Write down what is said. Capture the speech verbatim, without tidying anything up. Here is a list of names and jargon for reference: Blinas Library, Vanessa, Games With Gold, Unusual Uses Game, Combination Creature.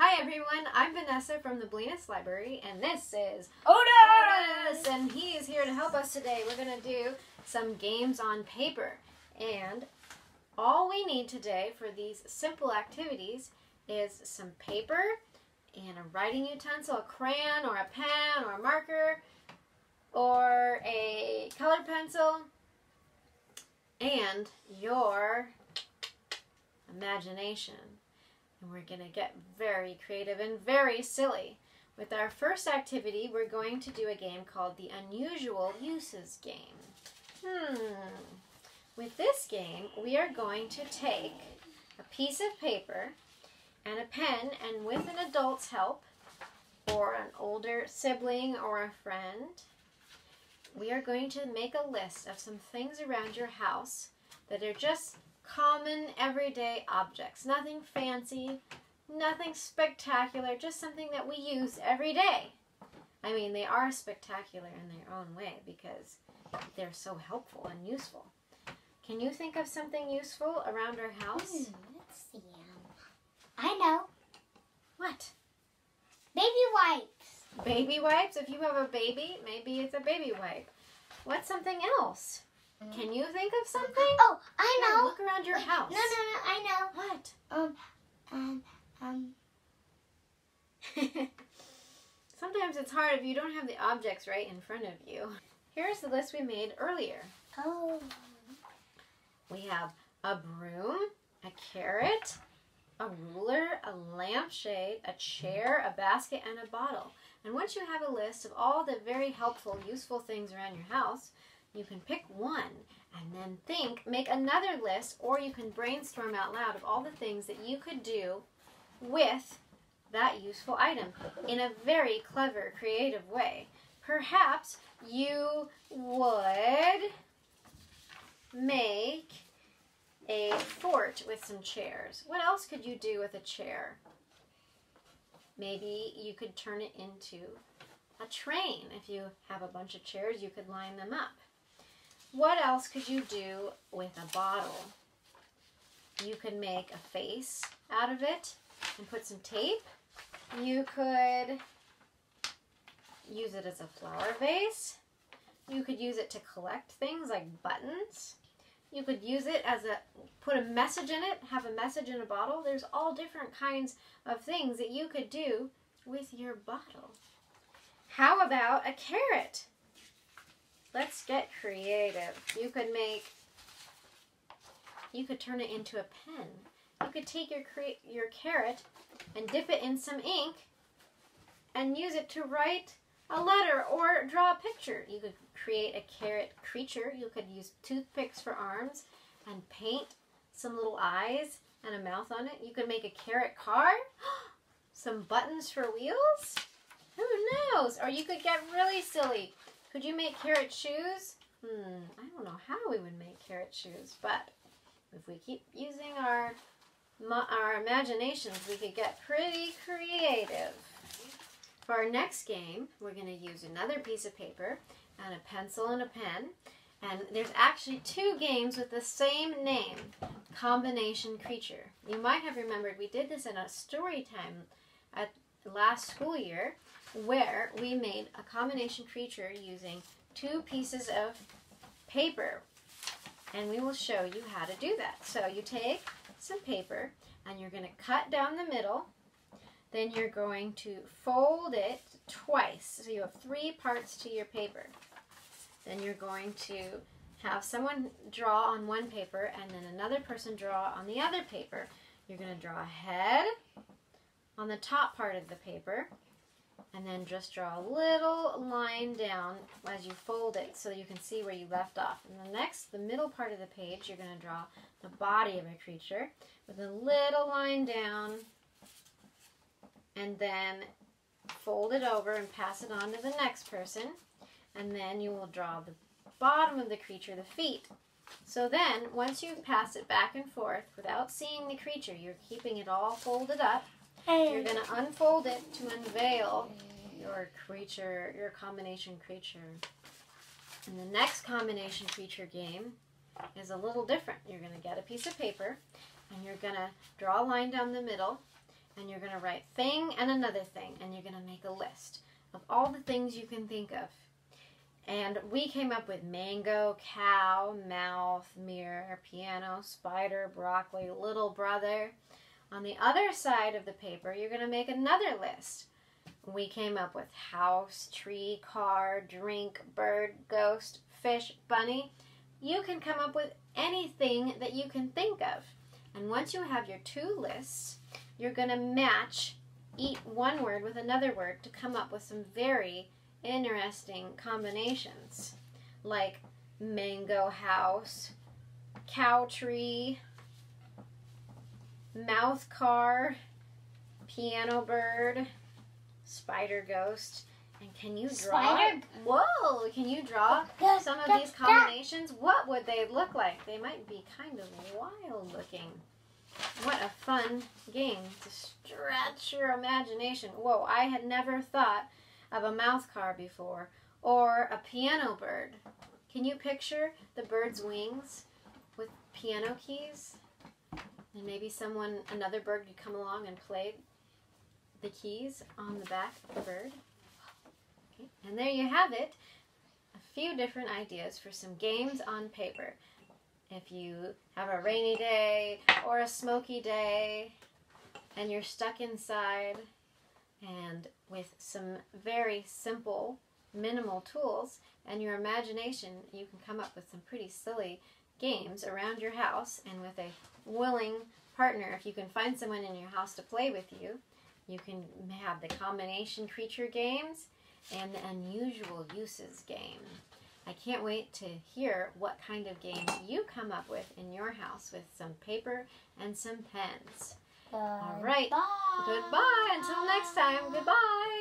Hi everyone, I'm Vanessa from the Blinas Library, and this is Otis! And he is here to help us today. We're going to do some games on paper. And all we need today for these simple activities is some paper and a writing utensil, a crayon or a pen or a marker or a colored pencil, and your imagination. And we're going to get very creative and very silly. With our first activity, we're going to do a game called the Unusual Uses Game. Hmm. With this game, we are going to take a piece of paper and a pen, and with an adult's help, or an older sibling or a friend, we are going to make a list of some things around your house that are just common everyday objects. Nothing fancy, nothing spectacular, just something that we use every day. I mean, they are spectacular in their own way because they're so helpful and useful. Can you think of something useful around our house? Mm, let's see. I know. What? Baby wipes. Baby wipes? If you have a baby, maybe it's a baby wipe. What's something else? Can you think of something? Oh, I know. Yeah, look around your Wait, house. No, no, no, I know. What? Um, um, um. Sometimes it's hard if you don't have the objects right in front of you. Here's the list we made earlier. Oh. We have a broom, a carrot, a ruler, a lampshade, a chair, a basket, and a bottle. And once you have a list of all the very helpful, useful things around your house, you can pick one and then think, make another list, or you can brainstorm out loud of all the things that you could do with that useful item in a very clever, creative way. Perhaps you would make a fort with some chairs. What else could you do with a chair? Maybe you could turn it into a train. If you have a bunch of chairs, you could line them up. What else could you do with a bottle? You could make a face out of it and put some tape. You could use it as a flower vase. You could use it to collect things like buttons. You could use it as a, put a message in it, have a message in a bottle. There's all different kinds of things that you could do with your bottle. How about a carrot? Let's get creative. You could make, you could turn it into a pen. You could take your, your carrot and dip it in some ink and use it to write a letter or draw a picture. You could create a carrot creature. You could use toothpicks for arms and paint some little eyes and a mouth on it. You could make a carrot car, some buttons for wheels. Who knows? Or you could get really silly. Could you make carrot shoes? Hmm, I don't know how we would make carrot shoes, but if we keep using our, our imaginations, we could get pretty creative. For our next game, we're going to use another piece of paper and a pencil and a pen. And there's actually two games with the same name, Combination Creature. You might have remembered we did this in a story time at last school year, where we made a combination creature using two pieces of paper, and we will show you how to do that. So you take some paper and you're going to cut down the middle, then you're going to fold it twice, so you have three parts to your paper. Then you're going to have someone draw on one paper and then another person draw on the other paper. You're going to draw a head on the top part of the paper, and then just draw a little line down as you fold it so you can see where you left off. And the next, the middle part of the page, you're going to draw the body of a creature with a little line down, and then fold it over and pass it on to the next person. And then you will draw the bottom of the creature, the feet. So then, once you pass it back and forth without seeing the creature, you're keeping it all folded up. You're going to unfold it to unveil your creature, your combination creature. And the next combination creature game is a little different. You're going to get a piece of paper and you're going to draw a line down the middle and you're going to write thing and another thing, and you're going to make a list of all the things you can think of. And we came up with mango, cow, mouth, mirror, piano, spider, broccoli, little brother. On the other side of the paper, you're going to make another list. We came up with house, tree, car, drink, bird, ghost, fish, bunny. You can come up with anything that you can think of. And once you have your two lists, you're going to match each one word with another word to come up with some very interesting combinations, like mango house, cow tree, mouth car, piano bird, spider ghost. And can you draw? Spider. Whoa! Can you draw some of these combinations? What would they look like? They might be kind of wild looking. What a fun game to stretch your imagination. Whoa, I had never thought of a mouth car before, or a piano bird. Can you picture the bird's wings with piano keys? And maybe someone, another bird could come along and play the keys on the back of the bird. And there you have it, a few different ideas for some games on paper. If you have a rainy day or a smoky day and you're stuck inside, and with some very simple, minimal tools and your imagination, you can come up with some pretty silly games around your house. And with a willing partner, if you can find someone in your house to play with you, you can have the Combination Creature games and the Unusual Uses game. I can't wait to hear what kind of games you come up with in your house with some paper and some pens. Goodbye. All right. Bye. Goodbye. Until next time. Goodbye.